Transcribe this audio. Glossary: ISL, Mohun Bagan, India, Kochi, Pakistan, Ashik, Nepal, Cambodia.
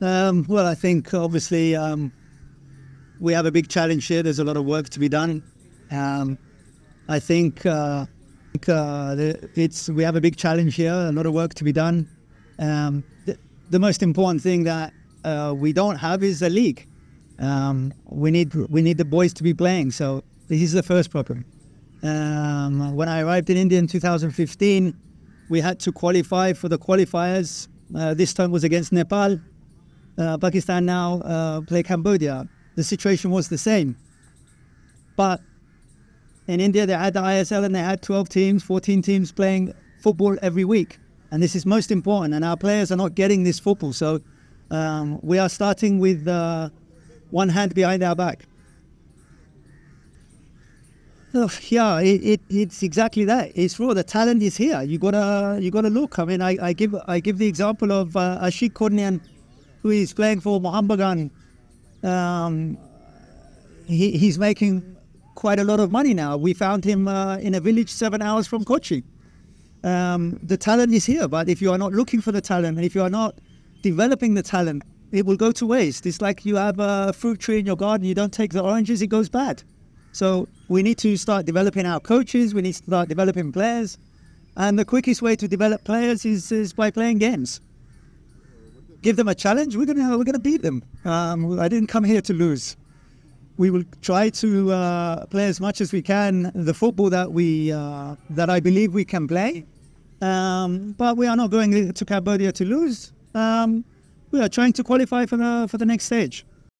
Well, I think obviously we have a big challenge here. There's a lot of work to be done. I think we have a big challenge here, a lot of work to be done. The most important thing that we don't have is a league. We need the boys to be playing. So this is the first problem. When I arrived in India in 2015, we had to qualify for the qualifiers. This time was against Nepal. Pakistan now play Cambodia. The situation was the same. But in India, they had the ISL and they had 12 teams, 14 teams playing football every week. And this is most important. And our players are not getting this football. So we are starting with one hand behind our back. Oh, yeah, it's exactly that. It's raw. The talent is here. You gotta look. I mean, I give the example of Ashik, who is playing for Mohun Bagan. He's making quite a lot of money now. We found him in a village 7 hours from Kochi. The talent is here, but if you are not looking for the talent, and if you are not developing the talent, it will go to waste. It's like you have a fruit tree in your garden, you don't take the oranges, it goes bad. So we need to start developing our coaches, we need to start developing players, and the quickest way to develop players is by playing games. Give them a challenge. We're gonna beat them. I didn't come here to lose. We will try to play as much as we can the football that I believe we can play. But we are not going to Cambodia to lose. We are trying to qualify for the next stage.